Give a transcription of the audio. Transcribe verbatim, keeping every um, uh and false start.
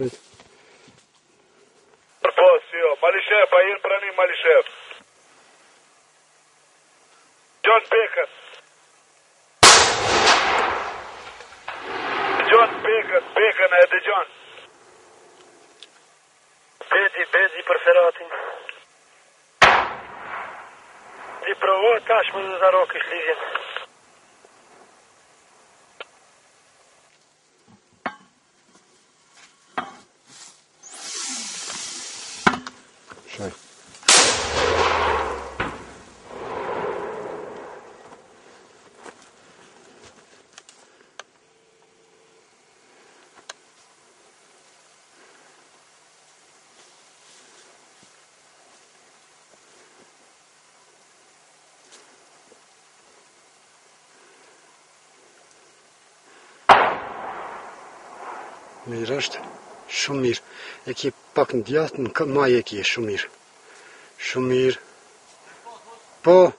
работает. Малишев, Аир Брани Малишев. Джон Бекон. Джон Бекон, Бекон, это Джон. Беди, беди, перферати. Ти провод, аж мы за руки слизим. Мирашт, шумир. Який пакнет ясно, має який шумир. Шумир. По